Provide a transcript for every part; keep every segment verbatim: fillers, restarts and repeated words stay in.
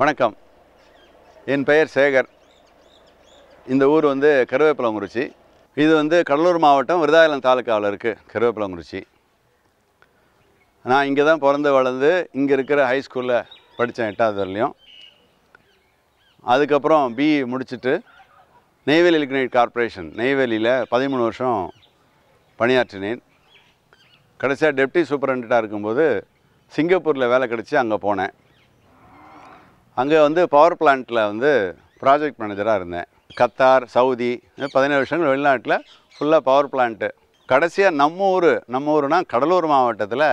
वणक्कम N pair Shekhar इत ऊर वो करुवेपलंगुरिच्ची इतने कडलूर मावट्टम विरुदायलम तालुकावुल इरुक्कु करुवेपलंगुरिच्ची ना इंगे तान पिறந்து வளர்ந்து இங்க இருக்கிற ஹை ஸ்கூல்ல படிச்சேன் எட்டாவது வரையிலும் அதுக்கப்புறம் பி முடிச்சிட்டு நெய்வேலி லிக்னைட் கார்ப்பரேஷன் நெய்வேலியில் பதிமூணு வருஷம் பணியாற்றினேன் கடைசியாக டெப்டி சூப்பரண்டெண்ட்டாக இருக்கும்போது சிங்கப்பூரில் வேலை கிடச்சி அங்கே போனேன் அங்கே வந்து பவர் பிளான்ட்டில் வந்து ப்ராஜெக்ட் மேனேஜராக இருந்தேன் கத்தார் சவுதி பதினேழு வருஷங்கள் வெளிநாட்டில் ஃபுல்லாக பவர் பிளான்ட்டு கடைசியாக நம்ம ஊர் நம்ம ஊர்னா கடலூர் மாவட்டத்தில்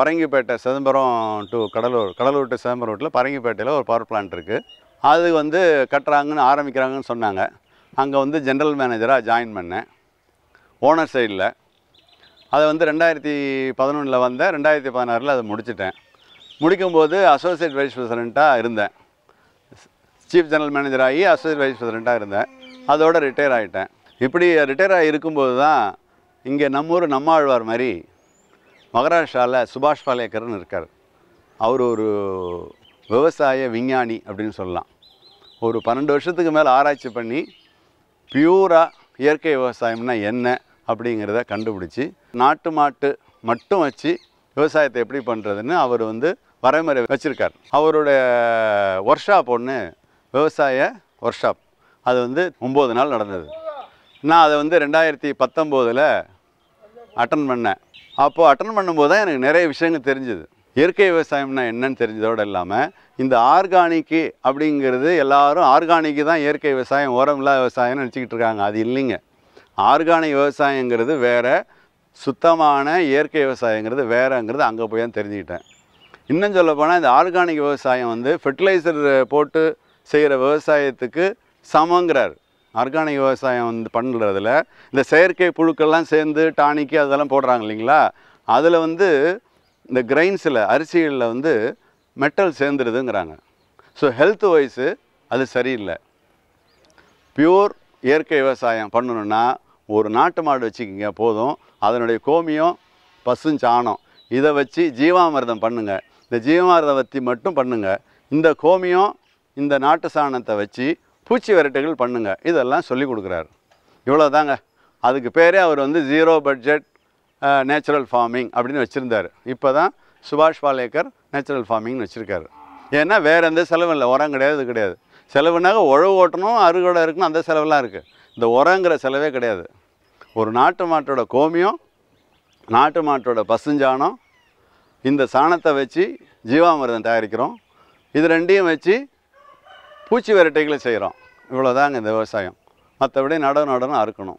பரங்கிப்பேட்டை சிதம்பரம் டு கடலூர் கடலூர் டு சிதம்பரம் ரோட்டில் பரங்கிப்பேட்டையில் ஒரு பவர் பிளான்ட் இருக்குது அது வந்து கட்டுறாங்கன்னு ஆரம்பிக்கிறாங்கன்னு சொன்னாங்க அங்கே வந்து ஜென்ரல் மேனேஜராக ஜாயின் பண்ணேன் ஓனர் சைடில் அதை வந்து ரெண்டாயிரத்தி பதினொன்றில் வந்தேன் ரெண்டாயிரத்தி பதினாறில் அதை முடிச்சிட்டேன் முடிக்கும்போது அசோசியேட் வைஸ் பிரசிடெண்ட்டாக இருந்தேன் சீஃப் ஜெனரல் மேனேஜர் ஆகி அசோசியேட் வைஸ் பிரசிடெண்ட்டாக இருந்தேன் அதோடு ரிட்டையர் ஆகிட்டேன் இப்படி ரிட்டையர் ஆகி இருக்கும்போது தான் இங்கே நம்ம ஊர் நம்மாழ்வார் மாதிரி மகாராஷ்டிராவில் சுபாஷ் பாலேக்கர்னு இருக்கார் அவர் ஒரு விவசாய விஞ்ஞானி அப்படின்னு சொல்லலாம் ஒரு பன்னெண்டு வருஷத்துக்கு மேலே ஆராய்ச்சி பண்ணி பியூராக இயற்கை விவசாயம்னா என்ன அப்படிங்கிறத கண்டுபிடிச்சி நாட்டு மாட்டு மட்டும் வச்சு விவசாயத்தை எப்படி பண்ணுறதுன்னு அவர் வந்து வரைமுறை வச்சுருக்கார் அவருடைய ஒர்க் ஷாப் ஒன்று விவசாய ஒர்க் ஷாப் அது வந்து ஒம்பது நாள் நடந்தது நான் அதை வந்து ரெண்டாயிரத்தி பத்தொம்போதில் அட்டன் பண்ணேன் அப்போது அட்டன் பண்ணும்போது தான் எனக்கு நிறைய விஷயங்கள் தெரிஞ்சுது இயற்கை விவசாயம்னா என்னன்னு தெரிஞ்சதோடு இல்லாமல் இந்த ஆர்கானிக்கு அப்படிங்கிறது எல்லாரும் ஆர்கானிக்கு தான் இயற்கை விவசாயம் உரம் இல்லாத விவசாயம்னு நினச்சிக்கிட்டு இருக்காங்க அது இல்லைங்க ஆர்கானிக் விவசாயங்கிறது வேறு சுத்தமான இயற்கை விவசாயங்கிறது வேறுங்கிறது அங்கே போய் தான் தெரிஞ்சுக்கிட்டேன் இன்னும் சொல்ல போனால் இந்த ஆர்கானிக் விவசாயம் வந்து ஃபெர்டிலைசர் போட்டு செய்கிற விவசாயத்துக்கு சமங்கிறார் ஆர்கானிக் விவசாயம் வந்து பண்ணுறதுல இந்த செயற்கை புழுக்கள்லாம் சேர்ந்து டானிக்கு அதெல்லாம் போடுறாங்க இல்லைங்களா அதில் வந்து இந்த கிரைன்ஸில் அரிசிகளில் வந்து மெட்டல் சேர்ந்துடுதுங்கிறாங்க ஸோ ஹெல்த் வைஸு அது சரியில்லை பியூர் இயற்கை விவசாயம் பண்ணணுன்னா ஒரு நாட்டு மாடு வச்சுக்கிங்க போதும் அதனுடைய கோமியம் பசும் சாணம் இதை வச்சு ஜீவாமிர்தம் பண்ணுங்கள் இந்த ஜீவாமிர்தம் வத்தி மட்டும் பண்ணுங்கள் இந்த கோமியம் இந்த நாட்டு சாணத்தை வச்சு பூச்சி விரட்டுகள் பண்ணுங்கள் இதெல்லாம் சொல்லி கொடுக்குறாரு இவ்வளோ தாங்க அதுக்கு பேரே அவர் வந்து ஜீரோ பட்ஜெட் நேச்சுரல் ஃபார்மிங் அப்படின்னு வச்சுருந்தார் இப்போ தான் சுபாஷ் பாலேக்கர் நேச்சுரல் ஃபார்மிங்னு வச்சுருக்காரு ஏன்னா வேறு எந்த செலவும் இல்லை உரம் கிடையாது இது கிடையாது செலவுனாக உழவு ஓட்டணும் அறுவடை இருக்குன்னு அந்த செலவெல்லாம் இருக்குது இந்த உரங்கிற செலவே கிடையாது ஒரு நாட்டு மாட்டோட கோமியம் நாட்டு மாட்டோட பசுஞ்சாணம் இந்த சாணத்தை வச்சு ஜீவாமிர்தம் தயாரிக்கிறோம் இது ரெண்டையும் வச்சு பூச்சி விரட்டைகளை செய்கிறோம் இவ்வளோதாங்க இந்த விவசாயம் மற்றபடி நடவு நடனம் அறுக்கணும்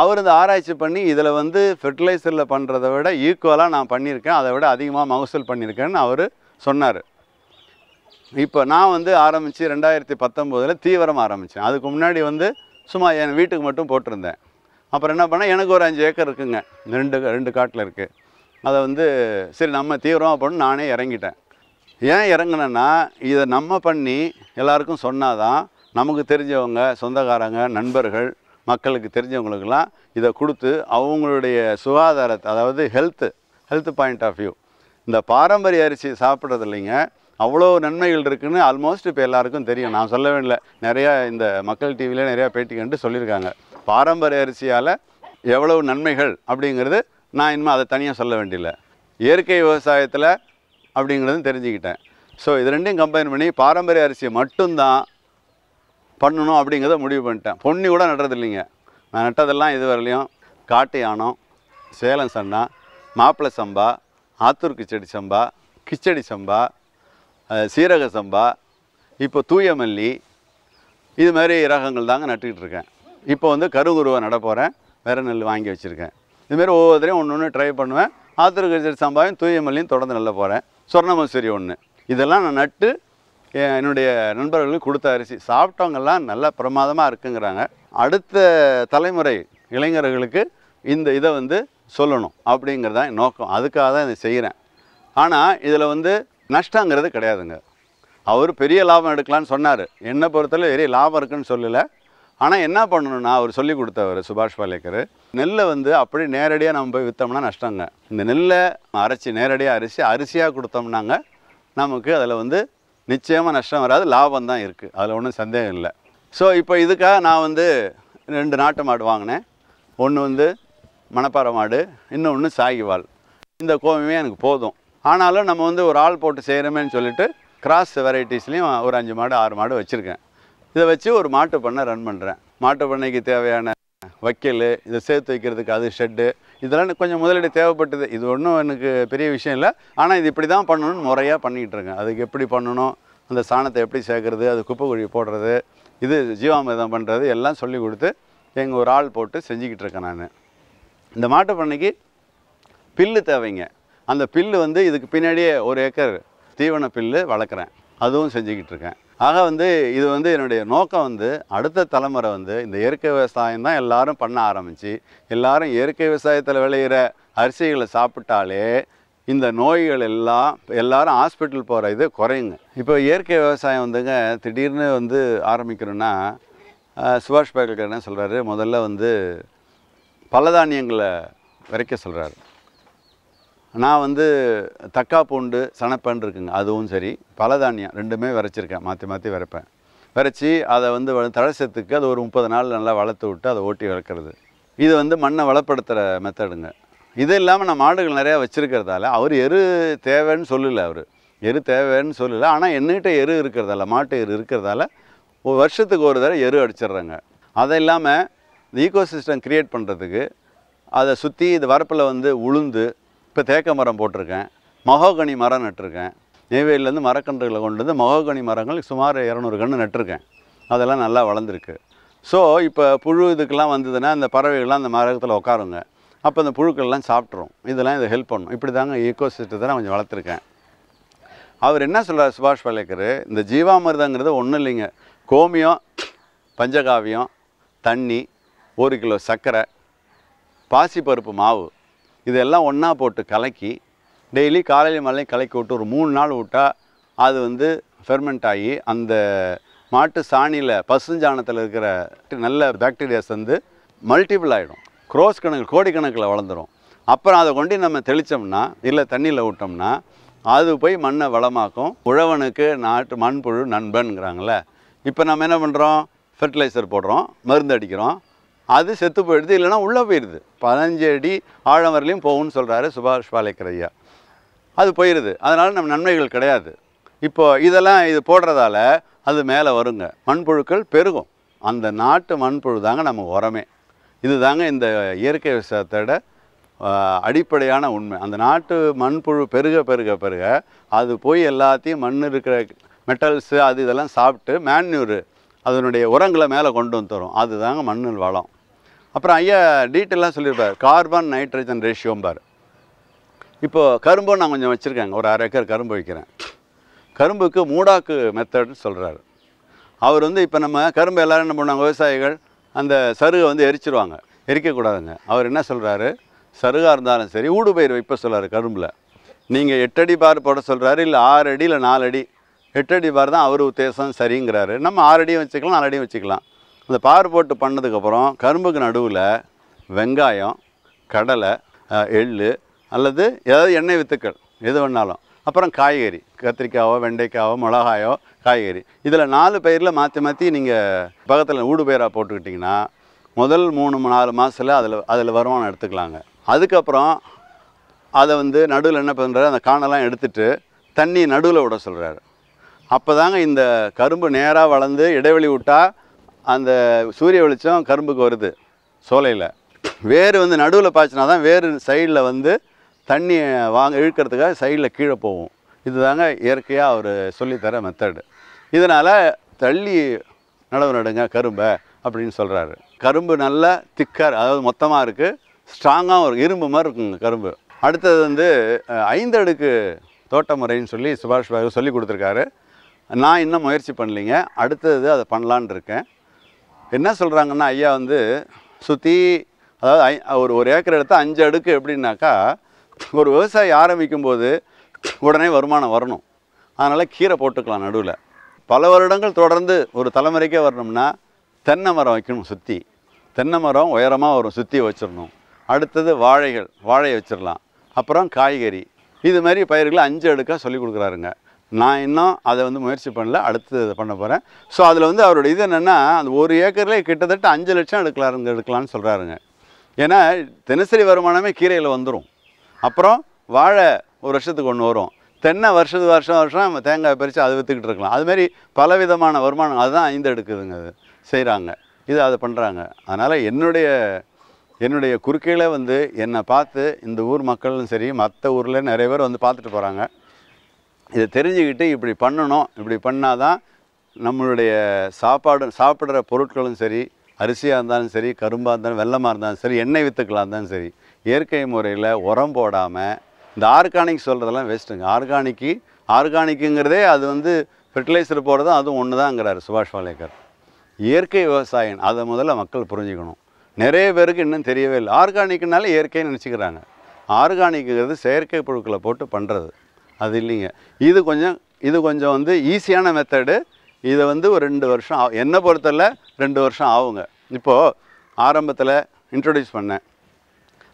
அவர் இந்த ஆராய்ச்சி பண்ணி இதில் வந்து ஃபெர்டிலைசரில் பண்ணுறதை விட ஈக்குவலாக நான் பண்ணியிருக்கேன் அதை விட அதிகமாக மகசூல் பண்ணியிருக்கேன்னு அவர் சொன்னார் இப்போ நான் வந்து ஆரம்பித்து ரெண்டாயிரத்தி பத்தொம்போதில் தீவிரமாக ஆரம்பித்தேன் அதுக்கு முன்னாடி வந்து சும்மா என் வீட்டுக்கு மட்டும் போட்டிருந்தேன் அப்புறம் என்ன பண்ணால் எனக்கு ஒரு அஞ்சு ஏக்கர் இருக்குங்க ரெண்டு ரெண்டு காட்டில் இருக்குது அதை வந்து சரி நம்ம தீவிரமாக பண்ணு நானே இறங்கிட்டேன் ஏன் இறங்கினேன்னா இதை நம்ம பண்ணி எல்லாருக்கும் சொன்னால் தான் நமக்கு தெரிஞ்சவங்க சொந்தக்காரங்க நண்பர்கள் மக்களுக்கு தெரிஞ்சவங்களுக்கெல்லாம் இதை கொடுத்து அவங்களுடைய சுகாதாரத்தை அதாவது health health point of view இந்த பாரம்பரிய அரிசி சாப்பிட்றது இல்லைங்க அவ்வளோ நன்மைகள் இருக்குதுன்னு ஆல்மோஸ்ட் இப்போ எல்லாருக்கும் தெரியும் நான் சொல்ல வேண்டிய நிறையா இந்த மக்கள் டிவியில் நிறையா பேட்டி கண்டு சொல்லியிருக்காங்க பாரம்பரிய அரிசியால் எவ்வளவு நன்மைகள் அப்படிங்கிறது நான் இனிமேல் அதை தனியாக சொல்ல வேண்டியில்ல இயற்கை விவசாயத்தில் அப்படிங்கிறதும் தெரிஞ்சுக்கிட்டேன் ஸோ இது ரெண்டையும் கம்பைன் பண்ணி பாரம்பரிய அரிசியை மட்டும்தான் பண்ணணும் அப்படிங்கிறத முடிவு பண்ணிட்டேன் பொன்னி கூட நடுறது இல்லைங்க நான் நட்டதெல்லாம் இது வரலையும் காட்டு யானம் சேலம் சன்னா மாப்பிள்ளை சம்பா ஆத்தூர் கிச்சடி சம்பா கிச்சடி சம்பா சீரக சம்பா இப்போ தூயமல்லி இது மாதிரி ரகங்கள் தாங்க நட்டுக்கிட்டு இருக்கேன் இப்போ வந்து கருங்குருவை நட போகிறேன் வேறு நெல் வாங்கி வச்சுருக்கேன் இதுமாரி ஒவ்வொருத்தரையும் ஒன்று ஒன்று ட்ரை பண்ணுவேன் ஆத்தூர் கிச்சடி சம்பாவையும் தூயமல்லியும் தொடர்ந்து நல்ல போகிறேன் சொர்ணமசூரி ஒன்று இதெல்லாம் நான் நட்டு என்னுடைய நண்பர்களுக்கு கொடுத்த அரிசி சாப்பிட்டவங்கெல்லாம் நல்லா பிரமாதமாக இருக்குங்கிறாங்க அடுத்த தலைமுறை இளைஞர்களுக்கு இந்த இதை வந்து சொல்லணும் அப்படிங்கிறதான் என் நோக்கம் அதுக்காக தான் இதை செய்கிறேன் ஆனால் இதில் வந்து நஷ்டங்கிறது கிடையாதுங்க அவர் பெரிய லாபம் எடுக்கலான்னு சொன்னார் என்னை பொறுத்தவரை பெரிய லாபம் இருக்குன்னு சொல்லலை ஆனால் என்ன பண்ணணும்னா அவர் சொல்லி கொடுத்தவர் சுபாஷ் பாலேக்கர் நெல்லை வந்து அப்படி நேரடியாக நம்ம போய் விற்றோம்னா நஷ்டங்க இந்த நெல்லை அரைச்சி நேரடியாக அரிசி அரிசியாக கொடுத்தோம்னாங்க நமக்கு அதில் வந்து நிச்சயமாக நஷ்டம் வராது, லாபம் தான் இருக்குது, அதில் ஒன்றும் சந்தேகம் இல்லை. ஸோ இப்போ இதுக்காக நான் வந்து ரெண்டு நாட்டு மாடு வாங்கினேன். ஒன்று வந்து மணப்பாறை மாடு, இன்னொன்று சாகிவால். இந்த கோவமே எனக்கு போதும். ஆனாலும் நம்ம வந்து ஒரு ஆள் போட்டு செய்கிறோமேன்னு சொல்லிட்டு கிராஸ் வெரைட்டிஸ்லேயும் ஒரு அஞ்சு மாடு ஆறு மாடு வச்சுருக்கேன். இதை வச்சு ஒரு மாட்டு பண்ணை ரன் பண்ணுறேன். மாட்டு பண்ணைக்கு தேவையான வைக்கல், இதை சேர்த்து வைக்கிறதுக்கு அது ஷெட்டு, இதெல்லாம் கொஞ்சம் முதலீடு தேவைப்பட்டது. இது ஒன்றும் எனக்கு பெரிய விஷயம் இல்லை. ஆனால் இது இப்படி தான் பண்ணணும்னு முறையாக பண்ணிக்கிட்டு இருக்கேன். அதுக்கு எப்படி பண்ணணும், அந்த சாணத்தை எப்படி சேர்க்குறது, அது குப்பை குழி போடுறது, இது ஜீவாமிர்தம் பண்ணுறது எல்லாம் சொல்லி கொடுத்து எங்கள் ஒரு ஆள் போட்டு செஞ்சுக்கிட்டு இருக்கேன் நான். இந்த மாட்டு பண்ணைக்கு பில்லு தேவைங்க. அந்த பில்லு வந்து இதுக்கு பின்னாடியே ஒரு ஏக்கர் தீவன பில்லு வளர்க்குறேன், அதுவும் செஞ்சுக்கிட்டு இருக்கேன். ஆக வந்து இது வந்து என்னுடைய நோக்கம் வந்து அடுத்த தலைமுறை வந்து இந்த இயற்கை விவசாயம் தான் எல்லாரும் பண்ண ஆரம்பித்து எல்லாரும் இயற்கை விவசாயத்தில் விளையிற அரிசிகளை சாப்பிட்டாலே இந்த நோய்கள் எல்லாம் எல்லாரும் ஹாஸ்பிட்டல் போகிற இது குறையுங்க. இப்போ இயற்கை விவசாயம் வந்துங்க திடீர்னு வந்து ஆரம்பிக்கிறோன்னா சுபாஷ் பாலேகர் என்ன சொல்கிறாரு, முதல்ல வந்து பல தானியங்களை விரைக்க சொல்கிறாரு. நான் வந்து தக்கா பூண்டு சனப்பேன் இருக்குங்க, அதுவும் சரி பல தானியம் ரெண்டுமே விரைச்சிருக்கேன், மாற்றி மாற்றி விரைப்பேன். விரைச்சி அதை வந்து தழைச்சத்துக்கு அது ஒரு முப்பது நாள் நல்லா வளர்த்து விட்டு அதை ஓட்டி வளர்க்குறது, இது வந்து மண்ணை வளப்படுத்துகிற மெத்தடுங்க. இது இல்லாமல் நான் மாடுகள் நிறையா வச்சுருக்கிறதால அவர் எரு தேவைன்னு சொல்லலை, அவர் எரு தேவைன்னு சொல்லலை. ஆனால் என்கிட்ட எரு இருக்கிறதால, மாட்டு எரு இருக்கிறதால ஒரு வருஷத்துக்கு ஒரு தடவை எரு அடிச்சிடுறாங்க. அதை இல்லாமல் இந்த ஈகோசிஸ்டம் க்ரியேட் பண்ணுறதுக்கு அதை சுற்றி இது வரப்பில் வந்து உளுந்து, இப்போ தேக்க மரம் போட்டிருக்கேன், மகோகனி மரம் நட்டிருக்கேன். நெய்வேலியிலேருந்து மரக்கன்றுகளை கொண்டு வந்து மகோகனி மரங்கள் சுமார் இரநூறு கன்று நட்டிருக்கேன், அதெல்லாம் நல்லா வளர்ந்துருக்கு. ஸோ இப்போ புழு இதுக்கெல்லாம் வந்ததுன்னா அந்த பறவைகள்லாம் அந்த மரத்தில் உட்காருங்க, அப்போ அந்த புழுக்கள்லாம் சாப்பிட்றோம், இதெல்லாம் இதை ஹெல்ப் பண்ணும். இப்படி தாங்க ஈகோ சிஸ்டத்தை நான் கொஞ்சம் வளர்த்துருக்கேன். அவர் என்ன சொல்கிறார் சுபாஷ் பாலேகர், இந்த ஜீவாமிர்தங்கிறது ஒன்றும் இல்லைங்க, கோமியம், பஞ்சகாவியம், தண்ணி, ஒரு கிலோ சர்க்கரை, பாசிப்பருப்பு மாவு, இதெல்லாம் ஒன்றா போட்டு கலக்கி டெய்லி காலையில் மலையும் கலக்கி விட்டு ஒரு மூணு நாள் விட்டால் அது வந்து ஃபெர்மெண்ட் ஆகி அந்த மாட்டு சாணியில் பசுஞ்சாணத்தில் இருக்கிற நல்ல பாக்டீரியாஸ் வந்து மல்டிபிள் ஆகிடும், க்ரோஸ் கணக்கு கோடிக்கணக்கில் வளர்ந்துடும். அப்புறம் அதை கொண்டு நம்ம தெளித்தோம்னா இல்லை தண்ணியில் விட்டோம்னா அது போய் மண்ணை வளமாக்கும். உழவனுக்கு நாட்டு மண்புழு நண்பனுங்கிறாங்களே, இப்போ நம்ம என்ன பண்ணுறோம், ஃபெர்டிலைசர் போடுறோம், மருந்து அடிக்கிறோம், அது செத்து போயிடுது, இல்லைனா உள்ளே போயிடுது. பதினஞ்சு அடி ஆழம் வரலையும் போகும்னு சொல்கிறாரு சுபாஷ் பாலேகர் ஐயா, அது போயிடுது. அதனால் நம்ம நன்மைகள் கிடையாது. இப்போது இதெல்லாம் இது போடுறதால அது மேலே வருங்க, மண்புழுக்கள் பெருகும். அந்த நாட்டு மண்புழு தாங்க நம்ம உரமே. இது தாங்க இந்த இயற்கை விவசாயத்தோட அடிப்படையான உண்மை. அந்த நாட்டு மண்புழு பெருக பெருக பெருக அது போய் எல்லாத்தையும் மண் இருக்கிற மெட்டல்ஸு அது இதெல்லாம் சாப்பிட்டு மேன்யூரு அதனுடைய உரங்களை மேலே கொண்டு வந்து தரும், அது தாங்க மண்ணில் வளம். அப்புறம் ஐயா டீட்டெயிலாக சொல்லியிருப்பார், கார்பன் நைட்ரஜன் ரேஷியோம்பார். இப்போது கரும்பும் நான் கொஞ்சம் வச்சுருக்கேங்க, ஒரு அரை ஏக்கர் கரும்பு வைக்கிறேன். கரும்புக்கு மூடாக்கு மெத்தட்னு சொல்கிறாரு அவர் வந்து. இப்போ நம்ம கரும்பு எல்லோரும் என்ன பண்ணாங்க, விவசாயிகள் அந்த சருகை வந்து எரிச்சிருவாங்க, எரிக்கக்கூடாதுங்க. அவர் என்ன சொல்கிறாரு, சருகாக இருந்தாலும் சரி ஊடு பயிர் வைப்ப சொல்கிறாரு. கரும்பில் நீங்கள் எட்டடி பார் போட சொல்கிறாரு, இல்லை ஆறு அடி இல்லை நாலு அடி, எட்டடி பார் தான் அவர் உத்தேசம் சரிங்கிறாரு. நம்ம ஆறடியும் வச்சுக்கலாம் நாலடியும் வச்சுக்கலாம். அந்த பார் போட்டு பண்ணதுக்கப்புறம் கரும்புக்கு நடுவில் வெங்காயம், கடலை, எள்ளு அல்லது ஏதாவது எண்ணெய் வித்துக்கள் எது வேணாலும், அப்புறம் காய்கறி, கத்திரிக்காயோ வெண்டைக்காயோ மிளகாயோ காய்கறி, இதில் நாலு பயிரில் மாற்றி மாற்றி நீங்கள் பக்கத்தில் ஊடு பயிராக போட்டுக்கிட்டிங்கன்னா முதல் மூணு நாலு மாதத்தில் அதில் அதில் வருமானம் எடுத்துக்கலாங்க. அதுக்கப்புறம் அதை வந்து நடுவில் என்ன பண்ணுறாரு, அந்த காணெல்லாம் எடுத்துகிட்டு தண்ணி நடுவில் விட சொல்கிறாரு. அப்போ தாங்க இந்த கரும்பு நேராக வளர்ந்து இடைவெளி விட்டால் அந்த சூரிய வெளிச்சம் கரும்புக்கு வருது சோலையில். வேர் வந்து நடுவில் பாய்ச்சினா தான் வேறு சைடில் வந்து தண்ணி வாங்க இழுக்கிறதுக்காக சைடில் கீழே போகும். இது தாங்க இயற்கையாக அவர் சொல்லித்தர மெத்தடு. இதனால் தள்ளி நடவு நடுங்க கரும்பை அப்படின்னு சொல்கிறாரு. கரும்பு நல்லா திக்கார், அதாவது மொத்தமாக இருக்குது, ஸ்ட்ராங்காகவும் இருக்குது, இரும்பு மாதிரி இருக்குங்க கரும்பு. அடுத்தது வந்து ஐந்து அடுக்கு தோட்ட முறைன்னு சொல்லி சுபாஷ் பாலேகர் சொல்லி கொடுத்துருக்காரு. நான் இன்னும் முயற்சி பண்ணலிங்க, அடுத்தது அதை பண்ணலான் இருக்கேன். என்ன சொல்கிறாங்கன்னா ஐயா வந்து சுற்றி, அதாவது ஐ ஒரு ஒரு ஏக்கர் எடுத்து அஞ்சு அடுக்கு எப்படின்னாக்கா, ஒரு விவசாயி ஆரம்பிக்கும்போது உடனே வருமானம் வரணும், அதனால் கீரை போட்டுக்கலாம். நடுவில் பல வருடங்கள் தொடர்ந்து ஒரு தலைமுறைக்கே வரணும்னா தென்னை மரம் வைக்கணும் சுற்றி, தென்னை மரம் உயரமாக வரும் சுற்றி வச்சிடணும். அடுத்தது வாழைகள், வாழையை வச்சிடலாம், அப்புறம் காய்கறி, இது மாதிரி பயிர்களை அஞ்சு அடுக்காக சொல்லி கொடுக்குறாருங்க. ना इन्नोम अदु वंदु मुयற்சி पण्णल अडुत्तु पण्ण पोरेन सो अदुल वंदु अवरुडे इदु एन्नना अंद ओरु एकरले किट्टतट्ट पाँच लक्षम एडुक्कलाम एडुक्कलामनु सोल्रारुंगा एना दिनसरी वरुमानमे कीरैयिल वंदुरुम अप्परम वाळै ओरु वर्षत्तुक्कु ओन्नु वरुम तेन्नै वर्षम वर्षम वर्षम तेंगाय परिच्चु अदु वित्तुकिट्टु इरुक्कलाम अदु मारी पलविधमान वरुमानम अदुदान ईंद एडुक्कुदुंगा अदु सेय्यरांगा इदु अदु पण्णांगा अदनाल एन्नुடைய என்னுடைய குறுக்கையில வந்து என்ன பார்த்து இந்த ஊர் மக்களும் சரி மற்ற ஊர்ல நிறைய பேர் வந்து பார்த்துட்டு போறாங்க. இத தெரிஞ்சிக்கிட்டு இப்படி பண்ணனும், இப்படி பண்ணாதான் நம்மளுடைய சாப்பாடு சாப்பிடுற பொருட்களும் சரி, அரிசியா இருந்தாலும் சரி, கரும்பா இருந்தாலும் வெல்லமா இருந்தாலும் சரி, எண்ணெய் வித்துக்களா இருந்தாலும் சரி, இயற்கை முறையில உரம் போடாம இந்த ஆர்கானிக் சொல்றதெல்லாம் வேஸ்ட்ங்க. ஆர்கானிக் ஆர்கானிக்ங்கறதே அது வந்து ஃபெர்டிலைசர் போடுறது அது ஒண்ணுதான்ங்கறாரு சுபாஷ் பாலேகர். இயற்கை விவசாயம் அத முதல்ல மக்கள் புரிஞ்சிக்கணும். நிறைய பேருக்கு இன்னும் தெரியவே இல்லை. ஆர்கானிக்னால இயற்கையை நினைச்சுக்கிறாங்க. ஆர்கானிக்ங்கிறது செயற்கை பொருட்களை போட்டு பண்ணுறது, அது இல்லைங்க. இது கொஞ்சம் இது கொஞ்சம் வந்து ஈஸியான மெத்தடு. இதை வந்து ஒரு ரெண்டு வருஷம் என்ன பொறுத்தல ரெண்டு வருஷம் ஆகுங்க. இப்போது ஆரம்பத்தில் இன்ட்ரடியூஸ் பண்ணேன்,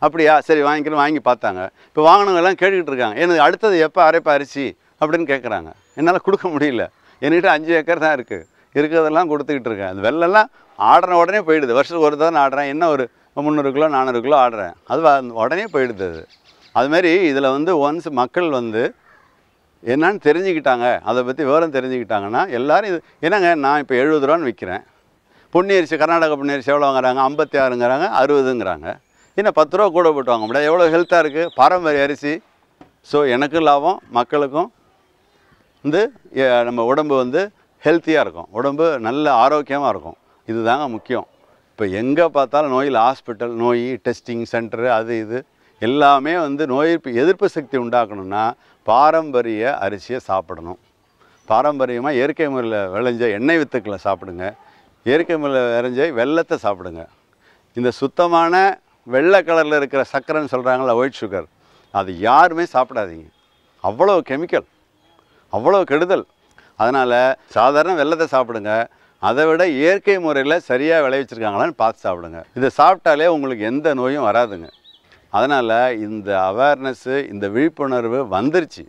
அப்படியா சரி வாங்கிக்கிறேன், வாங்கி பார்த்தாங்க. இப்போ வாங்கினவங்கெல்லாம் கேட்டுக்கிட்டு இருக்காங்க, எனக்கு அடுத்தது எப்போ அரைப்பா அரிசி அப்படின்னு கேட்குறாங்க. என்னால் கொடுக்க முடியல, என்கிட்ட அஞ்சு ஏக்கர் தான் இருக்குது, இருக்கிறதெல்லாம் கொடுத்துக்கிட்டு இருக்கேன். அது வெள்ளெல்லாம் ஆடுற உடனே போயிடுது. வருஷத்துக்கு ஒரு தான் ஆடுறேன், என்ன ஒரு முந்நூறு கிலோ நானூறு கிலோ ஆடுறேன், அது உடனே போயிடுது. அது அதுமாரி இதில் வந்து ஒன்ஸ் மக்கள் வந்து என்னன்னு தெரிஞ்சுக்கிட்டாங்க, அதை பற்றி விவரம் தெரிஞ்சுக்கிட்டாங்கன்னா எல்லோரும் இது என்னங்க நான் இப்போ எழுபது ரூபான்னு விற்கிறேன், பொன்னியரிசி கர்நாடகா பொன்னியரிசி எவ்வளோ வாங்குறாங்க ஐம்பத்தி ஆறுங்கிறாங்க அறுபதுங்கிறாங்க, என்ன பத்து ரூபா கூட போட்டு வாங்க முடியாது, எவ்வளோ ஹெல்த்தாக இருக்குது பாரம்பரிய அரிசி. ஸோ எனக்கு லாபம், மக்களுக்கும் வந்து நம்ம உடம்பு வந்து ஹெல்த்தியாக இருக்கும், உடம்பு நல்ல ஆரோக்கியமாக இருக்கும். இதுதாங்க முக்கியம். இப்போ எங்கே பார்த்தாலும் நோயில் ஹாஸ்பிட்டல், நோய் டெஸ்டிங் சென்டரு, அது இது எல்லாமே வந்து நோய் எதிர்ப்பு சக்தி உண்டாக்கணும்னா பாரம்பரிய அரிசியை சாப்பிடணும். பாரம்பரியமாக இயற்கை முறையில் விளைஞ்ச எண்ணெய் வித்துக்களை சாப்பிடுங்க, இயற்கை முறையில் விளைஞ்ச வெல்லத்தை சாப்பிடுங்க. இந்த சுத்தமான வெள்ளை கலரில் இருக்கிற சர்க்கரைன்னு சொல்கிறாங்களா ஒயிட் சுகர், அது யாருமே சாப்பிடாதீங்க, அவ்வளோ கெமிக்கல், அவ்வளோ கெடுதல். அதனால் சாதாரண வெல்லத்தை சாப்பிடுங்க, அதை விட இயற்கை முறையில் சரியாக விளைவிச்சிருக்காங்களான்னு பார்த்து சாப்பிடுங்க. இதை சாப்பிட்டாலே உங்களுக்கு எந்த நோயும் வராதுங்க. அதனால் இந்த அவேர்னஸ்ஸு, இந்த விழிப்புணர்வு வந்துருச்சு.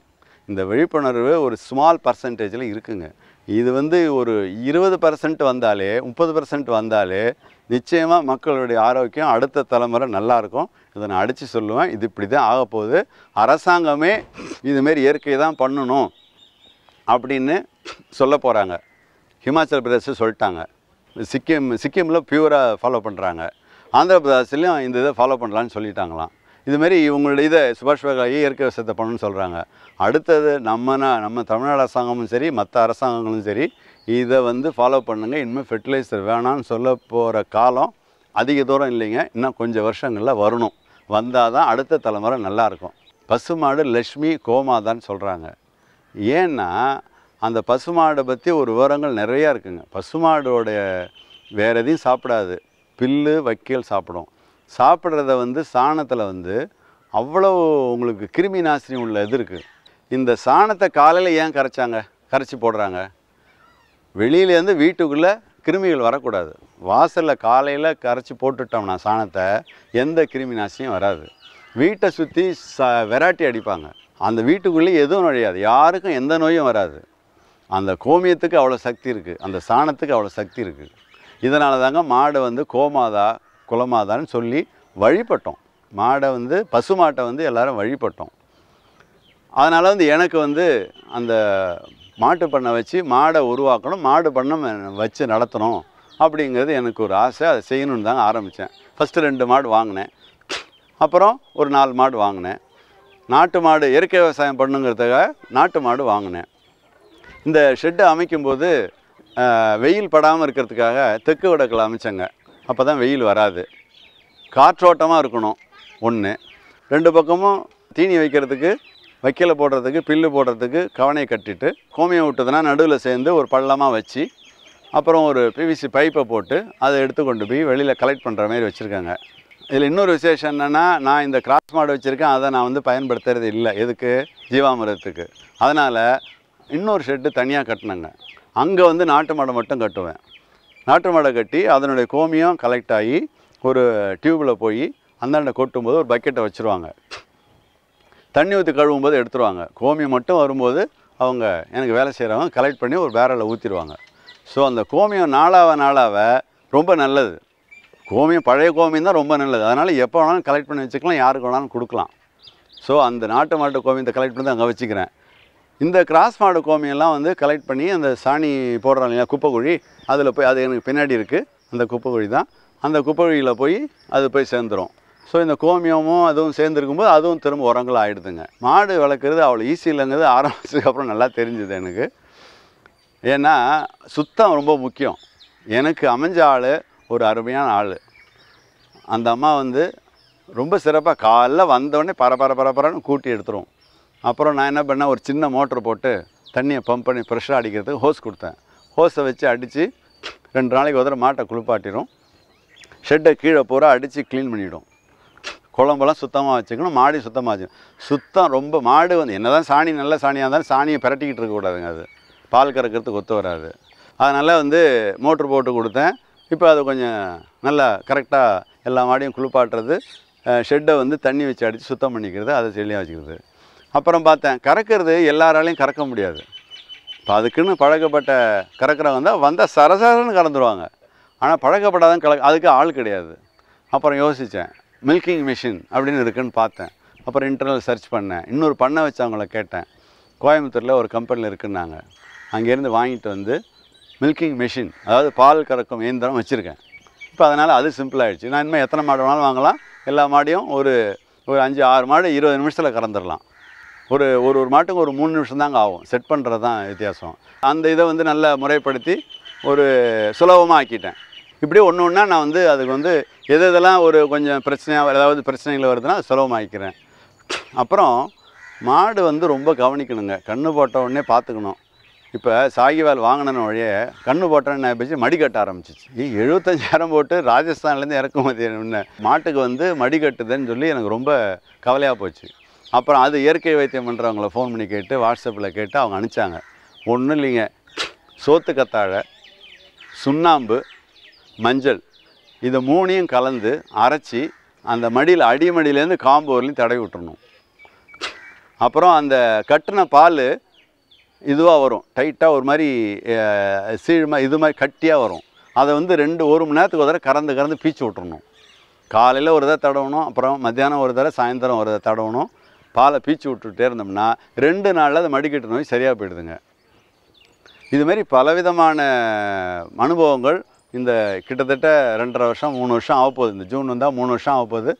இந்த விழிப்புணர்வு ஒரு ஸ்மால் பர்சன்டேஜில் இருக்குங்க. இது வந்து ஒரு இருபது பர்சன்ட் வந்தாலே முப்பது பர்சன்ட் வந்தாலே நிச்சயமாக மக்களுடைய ஆரோக்கியம் அடுத்த தலைமுறை நல்லாயிருக்கும். இதை நான் அடித்து சொல்லுவேன், இது இப்படி தான் ஆகப்போகுது. அரசாங்கமே இதுமாரி இயற்கை தான் பண்ணணும் அப்படின்னு சொல்ல போகிறாங்க. ஹிமாச்சல் பிரதேசம் சொல்லிட்டாங்க, சிக்கிம் சிக்கிமில் பியூராக ஃபாலோ பண்ணுறாங்க, ஆந்திர பிரதேசத்துலையும் இந்த இதை ஃபாலோ பண்ணலான்னு சொல்லிட்டாங்களாம். இதுமாரி இவங்களுடைய இதை சுபாஷ் பாலேகர் இயற்கை விவசாயத்தை பண்ணணும்னு சொல்கிறாங்க. அடுத்தது நம்ம நம்ம தமிழ்நாடு அரசாங்கமும் சரி மற்ற அரசாங்கங்களும் சரி இதை வந்து ஃபாலோ பண்ணுங்கள். இனிமேல் ஃபெர்டிலைசர் வேணான்னு சொல்ல போகிற காலம் அதிக தூரம் இல்லைங்க, இன்னும் கொஞ்சம் வருஷங்களில் வரணும். வந்தால் தான் அடுத்த தலைமுறை நல்லாயிருக்கும். பசுமாடு லட்சுமி கோமாதான்னு சொல்கிறாங்க. ஏன்னா அந்த பசுமாடை பற்றி ஒரு விவரங்கள் நிறையா இருக்குங்க. பசுமாடோடைய வேறு எதையும் சாப்பிடாது, பில்லு வைக்கல் சாப்பிடும். சாப்பிட்றத வந்து சாணத்தில் வந்து அவ்வளோ உங்களுக்கு கிருமி நாசினி உள்ள இது இருக்குது. இந்த சாணத்தை காலையில் ஏன் கரைச்சாங்க கரைச்சி போடுறாங்க? வெளியிலேருந்து வீட்டுக்குள்ளே கிருமிகள் வரக்கூடாது. வாசலில் காலையில் கரைச்சி போட்டுட்டோம்னா சாணத்தை எந்த கிருமி நாசினியும் வராது. வீட்டை சுற்றி ச வெரைட்டி அடிப்பாங்க, அந்த வீட்டுக்குள்ளே எதுவும் நுழையாது, யாருக்கும் எந்த நோயும் வராது. அந்த கோமியத்துக்கு அவ்வளோ சக்தி இருக்குது, அந்த சாணத்துக்கு அவ்வளோ சக்தி இருக்குது. இதனால தாங்க மாடை வந்து கோமாதா குலமாதான்னு சொல்லி வழிபட்டோம். மாடை வந்து பசுமாட்டை வந்து எல்லோரும் வழிபட்டோம். அதனால் வந்து எனக்கு வந்து அந்த மாட்டு பண்ணை வச்சு மாடை உருவாக்கணும், மாடு பண்ணை வச்சு நடத்தணும் அப்படிங்கிறது எனக்கு ஒரு ஆசை. அதை செய்யணுன்னு தாங்க ஆரம்பித்தேன். ஃபஸ்ட்டு ரெண்டு மாடு வாங்கினேன், அப்புறம் ஒரு நாலு மாடு வாங்கினேன். நாட்டு மாடு இயற்கை விவசாயம் பண்ணுங்கிறதுக்காக நாட்டு மாடு வாங்கினேன். இந்த ஷெட்டு அமைக்கும்போது வெயில் படாமல் இருக்கிறதுக்காக தெற்கு வடக்கில் அமைச்சங்க, அப்போ தான் வெயில் வராது, காற்றோட்டமாக இருக்கணும். ஒன்று ரெண்டு பக்கமும் தீனி வைக்கிறதுக்கு, வைக்கலை போடுறதுக்கு, பில்லு போடுறதுக்கு கவனை கட்டிட்டு கோமியம் விட்டுதுன்னா நடுவில் சேர்ந்து ஒரு பள்ளமாக வச்சு அப்புறம் ஒரு பிவிசி பைப்பை போட்டு அதை எடுத்து கொண்டு போய் வெளியில் கலெக்ட் பண்ணுற மாதிரி வச்சுருக்காங்க. இதில் இன்னொரு விசேஷம் என்னென்னா, நான் இந்த கிராஸ் மாடு வச்சுருக்கேன், அதை நான் வந்து பயன்படுத்துறது இல்லை, எதுக்கு ஜீவாமிரத்துக்கு. அதனால் இன்னொரு ஷெட்டு தனியாக கட்டினேங்க. அங்கே வந்து நாட்டு மாடை மட்டும் கட்டுவேன். நாட்டு மாடை கட்டி அதனுடைய கோமியம் கலெக்ட் ஆகி ஒரு டியூப்பில் போய் அந்தாண்ட கொட்டும்போது ஒரு பக்கெட்டை வச்சுருவாங்க, தண்ணி ஊற்றி கழுவும்போது எடுத்துருவாங்க. கோமியம் மட்டும் வரும்போது அவங்க எனக்கு வேலை செய்கிறவங்க கலெக்ட் பண்ணி ஒரு பேரலில் ஊற்றிடுவாங்க. ஸோ அந்த கோமியம் நாளாக நாளாக ரொம்ப நல்லது. கோமியம் பழைய கோமியம் தான் ரொம்ப நல்லது. அதனால் எப்போ வேணாலும் கலெக்ட் பண்ணி வச்சுக்கலாம், யாருக்கு வேணாலும் கொடுக்கலாம். ஸோ அந்த நாட்டு மாட்டு கோமியத்தை கலெக்ட் பண்ணி அங்கே வச்சுக்கிறேன். இந்த கிராஸ் மாடு கோமியெல்லாம் வந்து கலெக்ட் பண்ணி அந்த சாணி போடுறாங்க இல்லையா குப்பைக்குழி, அதில் போய் அது எனக்கு பின்னாடி இருக்குது அந்த குப்பைக்குழி தான், அந்த குப்பைக்குழியில் போய் அது போய் சேர்ந்துடும். ஸோ இந்த கோமியமும் அதுவும் சேர்ந்துருக்கும்போது அதுவும் திரும்ப உரங்கள் ஆகிடுதுங்க. மாடு வளர்க்குறது அவ்வளோ ஈஸி இல்லைங்கிறது ஆரம்பிச்சதுக்கப்புறம் நல்லா தெரிஞ்சுது எனக்கு. ஏன்னா சுத்தம் ரொம்ப முக்கியம். எனக்கு அமைஞ்ச ஆள் ஒரு அருமையான ஆள். அந்த அம்மா வந்து ரொம்ப சிறப்பாக காலைல வந்தோடனே பர பர பரபரன்னு கூட்டி எடுத்துரும். அப்புறம் நான் என்ன பண்ணேன், ஒரு சின்ன மோட்டர் போட்டு தண்ணியை பம்ப் பண்ணி ப்ரெஷ்ஷாக அடிக்கிறதுக்கு ஹோஸ் கொடுத்தேன். ஹோஸை வச்சு அடித்து ரெண்டு நாளைக்கு ஒரு மாட்டை குளிப்பாட்டிடும். ஷெட்டை கீழே பூரா அடித்து க்ளீன் பண்ணிவிடும். குழம்பெல்லாம் சுத்தமாக வச்சுக்கணும், மாடி சுத்தமாக வச்சுக்கணும். சுத்தம் ரொம்ப மாடு வந்து என்ன தான் சாணி நல்ல சாணியாக இருந்தாலும் சாணியை பரட்டிக்கிட்டு இருக்கக்கூடாதுங்க, அது பால் கறக்கிறதுக்கு ஒத்து வராது. அதனால் வந்து மோட்ரு போட்டு கொடுத்தேன். இப்போ அது கொஞ்சம் நல்லா கரெக்டாக எல்லா மாடியும் குளிப்பாட்டுறது, ஷெட்டை வந்து தண்ணி வச்சு அடித்து சுத்தம் பண்ணிக்கிறது, அதை செல்லியாக வச்சுக்கிறது. அப்புறம் பார்த்தேன் கறக்கிறது எல்லாராலையும் கறக்க முடியாது. இப்போ அதுக்குன்னு பழக்கப்பட்ட கறக்கிறவங்க தான் வந்தால் சரசரன்னு கறந்துடுவாங்க. ஆனால் பழக்கப்படாதான் கல அதுக்கு ஆள் கிடையாது. அப்புறம் யோசித்தேன் மில்கிங் மிஷின் அப்படின்னு இருக்குதுன்னு பார்த்தேன். அப்புறம் இன்டர்னல் சர்ச் பண்ணேன். இன்னொரு பண்ணை வச்சவங்கள கேட்டேன், கோயம்புத்தூரில் ஒரு கம்பெனியில் இருக்குன்னாங்க. அங்கேருந்து வாங்கிட்டு வந்து மில்கிங் மிஷின், அதாவது பால் கறக்கும் இயந்திரம் வச்சுருக்கேன் இப்போ. அதனால் அது சிம்பிளாகிடுச்சு. நான் இனிமேல் எத்தனை மாடு வேணாலும் வாங்கலாம். எல்லா மாடியும் ஒரு ஒரு அஞ்சு ஆறு மாடு இருபது நிமிஷத்தில் கறந்துடலாம். ஒரு ஒரு ஒரு மாட்டுக்கு ஒரு மூணு நிமிஷம் தாங்க ஆகும். செட் பண்ணுறது தான் வித்தியாசம். அந்த இதை வந்து நல்லா முறைப்படுத்தி ஒரு சுலபமாக ஆக்கிட்டேன். இப்படியே ஒன்று ஒன்றா நான் வந்து அதுக்கு வந்து எது இதெல்லாம் ஒரு கொஞ்சம் பிரச்சனையாக ஏதாவது பிரச்சனைகள் வருதுன்னா சுலபமாகிக்கிறேன். அப்புறம் மாடு வந்து ரொம்ப கவனிக்கணுங்க. கன்று போட்ட உடனே பார்த்துக்கணும். இப்போ சாகிவால் வாங்கின வழியே கன்று போட்டோன்னு பேசி மடி கட்ட ஆரம்பிச்சிச்சு. எழுபத்தஞ்சாயிரம் போட்டு ராஜஸ்தான்லேருந்து இறக்குமதி ஒன்று மாட்டுக்கு வந்து மடி கட்டுதுன்னு சொல்லி எனக்கு ரொம்ப கவலையாக போச்சு. அப்புறம் அது இயற்கை வைத்தியம் பண்ணுறவங்கள ஃபோன் பண்ணி கேட்டு வாட்ஸ்அப்பில் கேட்டு அவங்க அனுப்பிச்சாங்க. ஒன்றும் இல்லைங்க, சோத்து கத்தாழை, சுண்ணாம்பு, மஞ்சள் இதை மூணையும் கலந்து அரைச்சி அந்த மடியில் அடிமடியிலேருந்து காம்பு வரலையும் தடவி விட்டுறணும். அப்புறம் அந்த கட்டின பால் இதுவாக வரும், டைட்டாக ஒரு மாதிரி சீழ்மா இது மாதிரி கட்டியாக வரும். அதை வந்து ரெண்டு ஒரு மணி நேரத்துக்கு ஒரு தடவை கறந்து கறந்து பீச்சு விட்டுறணும். காலையில் ஒரு தடவை தடவணும், அப்புறம் மத்தியானம் ஒரு தடவை, சாயந்தரம் ஒரு தடவை தடவணும். பாலை பீச்சு விட்டுட்டே இருந்தோம்னா ரெண்டு நாளில் அது மடிக்கட்டு நோய் சரியாக போயிடுதுங்க. இதுமாரி பலவிதமான அனுபவங்கள் இந்த கிட்டத்தட்ட ரெண்டரை வருஷம் மூணு வருஷம் ஆகப்போகுது. இந்த ஜூன் வந்தால் மூணு வருஷம் ஆகப்போகுது.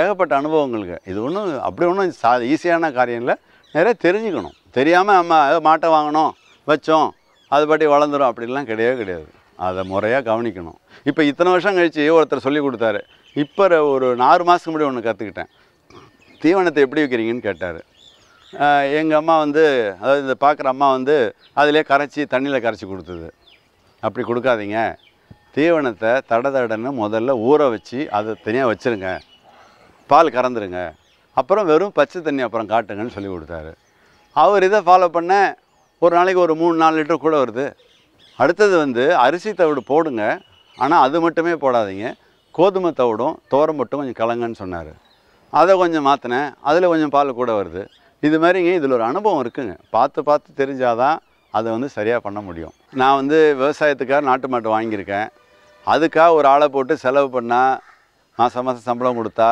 ஏகப்பட்ட அனுபவங்களுக்கு. இது ஒன்றும் அப்படி ஒன்றும் சா ஈஸியான காரியம் இல்லை. நிறைய தெரிஞ்சுக்கணும். தெரியாமல் நம்ம மாட்டை வாங்கினோம் வச்சோம் அது பாட்டி வளர்ந்துடும் அப்படின்லாம் கிடையவே கிடையாது. அதை முறையாக கவனிக்கணும். இப்போ இத்தனை வருஷம் கழித்து ஒருத்தர் சொல்லி கொடுத்தாரு. இப்போ ஒரு ஆறு மாதத்துக்கு முன்னாடி ஒன்று கற்றுக்கிட்டேன். தீவனத்தை எப்படி வைக்கிறீங்கன்னு கேட்டார். எங்கள் அம்மா வந்து அதாவது இந்த பார்க்குற அம்மா வந்து அதிலே கரைச்சி தண்ணியில் கரைச்சி கொடுத்தது. அப்படி கொடுக்காதீங்க, தீவனத்தை தட தடன்னு முதல்ல ஊற வச்சு அதை தனியாக வச்சுருங்க, பால் கறந்துருங்க, அப்புறம் வெறும் பச்சை தண்ணி அப்புறம் காட்டுங்கன்னு சொல்லி கொடுத்தாரு. அவர் இதை ஃபாலோ பண்ண ஒரு நாளைக்கு ஒரு மூணு நாலு லிட்டர் கூட வருது. அடுத்தது வந்து அரிசி தவிடு போடுங்க, ஆனால் அது மட்டுமே போடாதீங்க, கோதுமை தவிடும் தோரம் மட்டும் கொஞ்சம் கலங்கன்னு சொன்னார். அதை கொஞ்சம் மாற்றினேன், அதில் கொஞ்சம் பால் கூட வருது. இது மாதிரிங்க இதில் ஒரு அனுபவம் இருக்குதுங்க. பார்த்து பார்த்து தெரிஞ்சாதான் அதை வந்து சரியாக பண்ண முடியும். நான் வந்து விவசாயத்துக்காக நாட்டு மாட்டு வாங்கியிருக்கேன். அதுக்காக ஒரு ஆளை போட்டு செலவு பண்ணால் மாதம் மாதம் சம்பளம் கொடுத்தா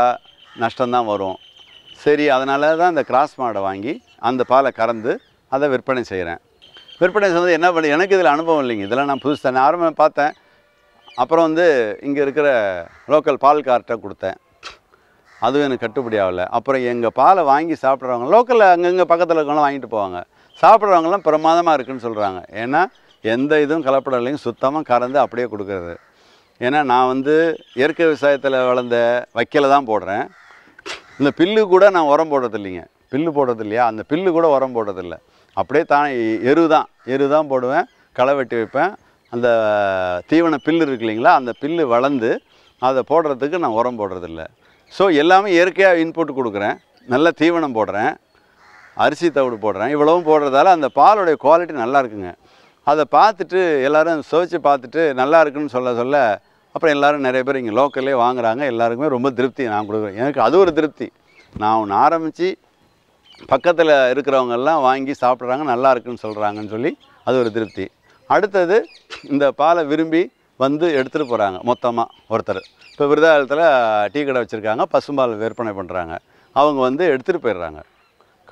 நஷ்டம்தான் வரும். சரி, அதனால தான் இந்த கிராஸ் மாடை வாங்கி அந்த பாலை கறந்து அதை விற்பனை செய்கிறேன். விற்பனை செய்வது என்ன பண்ண, எனக்கு இதில் அனுபவம் இல்லைங்க. இதெல்லாம் நான் புதுசு தானே ஆரம்ப பார்த்தேன். அப்புறம் வந்து இங்கே இருக்கிற லோக்கல் பால்கார்ட்டை கொடுத்தேன். அதுவும் எனக்கு கட்டுப்படி ஆகலை. அப்புறம் எங்கள் பாலை வாங்கி சாப்பிட்றவங்க லோக்கலில் அங்கங்கே பக்கத்தில் இருக்கவங்களாம் வாங்கிட்டு போவாங்க. சாப்பிட்றவங்களாம் பிரமாதமாக இருக்குதுன்னு சொல்கிறாங்க. ஏன்னா எந்த இதுவும் கலப்படலையும் சுத்தமாக கறந்து அப்படியே கொடுக்குறது. ஏன்னா நான் வந்து இயற்கை விவசாயத்தில் வளர்ந்த வைக்கலை தான் போடுறேன். இந்த பில்லு கூட நான் உரம் போடுறது இல்லைங்க. பில்லு போடுறது இல்லையா, அந்த பில்லு கூட உரம் போடுறதில்லை. அப்படியே தான் எரு தான் எரு தான் போடுவேன், களை வெட்டி வைப்பேன். அந்த தீவன பில்லு இருக்கு இல்லைங்களா, அந்த பில்லு வளர்ந்து அதை போடுறதுக்கு நான் உரம் போடுறதில்லை. ஸோ எல்லாமே இயற்கையாக இன்புட் கொடுக்குறேன், நல்ல தீவனம் போடுறேன், அரிசி தவிடு போடுறேன். இவ்வளவும் போடுறதால அந்த பாலோடைய குவாலிட்டி நல்லா இருக்குங்க. அதை பார்த்துட்டு எல்லோரும் சுவைச்சு பார்த்துட்டு நல்லா இருக்குன்னு சொல்ல சொல்ல அப்புறம் எல்லோரும் நிறைய பேர் இங்கே லோக்கல்லே வாங்குகிறாங்க. எல்லாருக்குமே ரொம்ப திருப்தி நான் கொடுக்குறேன். எனக்கு அது ஒரு திருப்தி. நான் ஒன்று ஆரம்பித்து பக்கத்தில் இருக்கிறவங்க எல்லாம் வாங்கி சாப்பிட்றாங்க நல்லா இருக்குன்னு சொல்கிறாங்கன்னு சொல்லி அது ஒரு திருப்தி. அடுத்தது இந்த பாலை விரும்பி வந்து எடுத்துகிட்டு போகிறாங்க மொத்தமாக ஒருத்தர். இப்போ விருதாலயத்தில் டீ கடை வச்சுருக்காங்க, பசும்பால் விற்பனை பண்ணுறாங்க, அவங்க வந்து எடுத்துகிட்டு போயிடுறாங்க.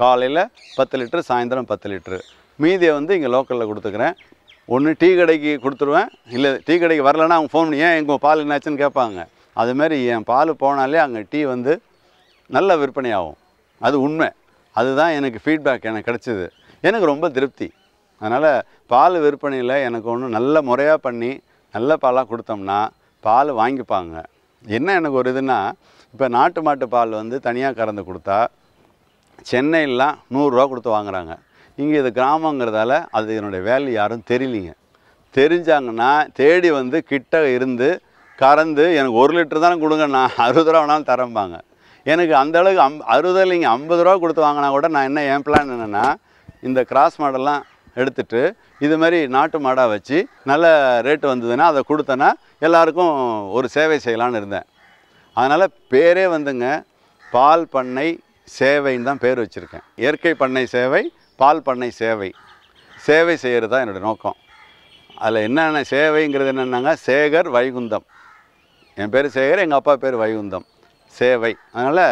காலையில் பத்து லிட்ரு சாயந்தரம் பத்து லிட்ரு மீதியை வந்து இங்கே லோக்கலில் கொடுத்துக்கிறேன். ஒன்று டீ கடைக்கு கொடுத்துருவேன், இல்லை டீ கடைக்கு வரலன்னா அவங்க ஃபோன் பண்ணி ஏன் எங்கள் பால் என்னாச்சுன்னு கேட்பாங்க. அதுமாரி என் பால் போனாலே அங்கே டீ வந்து நல்ல விற்பனையாகும், அது உண்மை. அதுதான் எனக்கு ஃபீட்பேக் எனக்கு கிடச்சிது, எனக்கு ரொம்ப திருப்தி. அதனால் பால் விற்பனையில் எனக்கு ஒன்று நல்ல முறையாக பண்ணி நல்ல பாலாக கொடுத்தோம்னா பால் வாங்கிப்பாங்க. என்ன எனக்கு ஒரு இதுன்னா, இப்போ நாட்டு மாட்டு பால் வந்து தனியாக கறந்து கொடுத்தா சென்னையிலாம் நூறுரூவா கொடுத்து வாங்குறாங்க. இங்கே இது கிராமங்கிறதால அது என்னுடைய வேல்யூ யாரும் தெரியலிங்க. தெரிஞ்சாங்கன்னா தேடி வந்து கிட்ட இருந்து கறந்து எனக்கு ஒரு லிட்டர் தானே கொடுங்க, நான் அறுபது ரூபா வேணாலும் தரம்பாங்க. எனக்கு அந்தளவுக்கு அம் அறுபது இல்லைங்க ஐம்பது ரூபா கொடுத்து வாங்கினா கூட நான் என்ன என் பிளான் என்னென்னா, இந்த கிராஸ் மாடெல்லாம் எடுத்துகிட்டு இது மாதிரி நாட்டு மாடாக வச்சு நல்ல ரேட்டு வந்ததுன்னா அதை கொடுத்தேன்னா எல்லாருக்கும் ஒரு சேவை செய்யலான்னு இருந்தேன். அதனால் பேரே வந்துங்க பால் பண்ணை சேவைன்னு தான் பேர் வச்சுருக்கேன். இயற்கை பண்ணை சேவை, பால் பண்ணை சேவை, சேவை செய்கிறது தான் என்னுடைய நோக்கம். அதில் என்னென்ன சேவைங்கிறது என்னென்னாங்க, சேகர் வைகுந்தம், என் பேர் சேகர், எங்கள் அப்பா பேர் வைகுந்தம், சேவை, அதனால்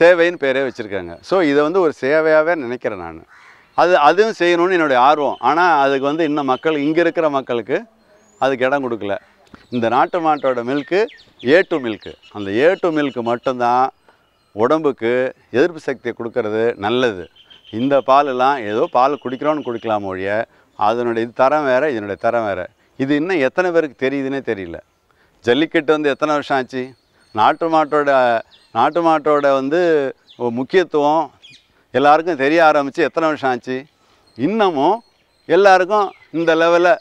சேவைன்னு பேரே வச்சுருக்காங்க. ஸோ இதை வந்து ஒரு சேவையாகவே நினைக்கிறேன் நான். அது அதுவும் செய்யணும்னு என்னுடைய ஆர்வம். ஆனால் அதுக்கு வந்து இன்னும் மக்கள் இங்கே இருக்கிற மக்களுக்கு அதுக்கு இடம் கொடுக்கல. இந்த நாட்டு மாட்டோட மில்க்கு ஏ டு மில்க்கு, அந்த ஏ டு மில்க்கு மட்டும்தான் உடம்புக்கு எதிர்ப்பு சக்தியை கொடுக்கறது நல்லது. இந்த பாலெலாம் ஏதோ பால் குடிக்கிறோன்னு குடிக்கலாம் ஒழிய அதனுடைய இது தரம் வேறு, இதனுடைய தரம் வேறு. இது இன்னும் எத்தனை பேருக்கு தெரியுதுன்னே தெரியல. ஜல்லிக்கட்டு வந்து எத்தனை வருஷம் ஆச்சு, நாட்டு மாட்டோட நாட்டு மாட்டோட வந்து முக்கியத்துவம் எல்லாருக்கும் தெரிய ஆரம்பித்து எத்தனை வருஷம் ஆச்சு. இன்னமும் எல்லாருக்கும் இந்த லெவலில்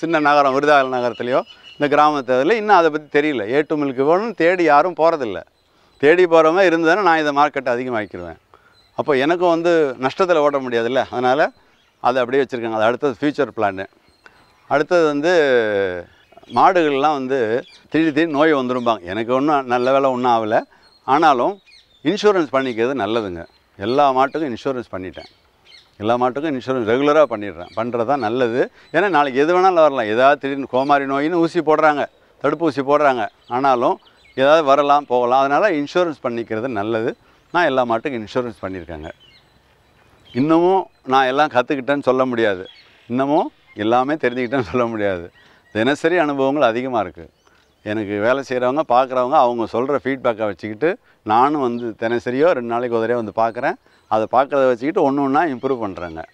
சின்ன நகரம் விருதாலய நகரத்துலையோ இந்த கிராமத்தில் இன்னும் அதை பற்றி தெரியல. ஏ டு மில்க்கு போகணும்னு தேடி யாரும் போகிறதில்ல. தேடி போகிறவங்க இருந்ததுன்னா நான் இதை மார்க்கெட்டை அதிகமாகிக்கிடுவேன். அப்போ எனக்கும் வந்து நஷ்டத்தில் ஓட முடியாதுல்ல, அதனால் அதை அப்படியே வச்சுருக்காங்க. அது அடுத்தது ஃப்யூச்சர் பிளான்னு. அடுத்தது வந்து மாடுகள்லாம் வந்து திடீர் திடீர் நோய் வந்துரும்பாங்க. எனக்கு ஒன்றும் நல்ல வேலை ஒன்றும் ஆகலை, ஆனாலும் இன்சூரன்ஸ் பண்ணிக்கிறது நல்லதுங்க. எல்லா மாட்டுக்கும் இன்சூரன்ஸ் பண்ணிட்டேன், எல்லா மாட்டுக்கும் இன்சூரன்ஸ் ரெகுலராக பண்ணிடுறேன். பண்ணுறது தான் நல்லது. ஏன்னா நாளைக்கு எது வேணாலும் வரலாம், ஏதாவது திடீர்னு கோமாரி நோயின்னு ஊசி போடுறாங்க, தடுப்பூசி போடுறாங்க, ஆனாலும் ஏதாவது வரலாம் போகலாம். அதனால் இன்சூரன்ஸ் பண்ணிக்கிறது நல்லது. நான் எல்லா மாட்டுக்கும் இன்சூரன்ஸ் பண்ணியிருக்கேங்க. இன்னமும் நான் எல்லாம் கற்றுக்கிட்டேன்னு சொல்ல முடியாது, இன்னமும் எல்லாமே தெரிஞ்சுக்கிட்டேன்னு சொல்ல முடியாது. தினசரி அனுபவங்கள் அதிகமாக இருக்குது. எனக்கு வேலை செய்கிறவங்க பார்க்குறவங்க அவங்க சொல்கிற ஃபீட்பேக்கை வச்சுக்கிட்டு நானும் வந்து தினசரியோ ரெண்டு நாளைக்கு உதறியோ வந்து பார்க்குறேன். அதை பார்க்குறத வச்சுக்கிட்டு ஒன்று ஒன்றா இம்ப்ரூவ் பண்ணுறேங்க.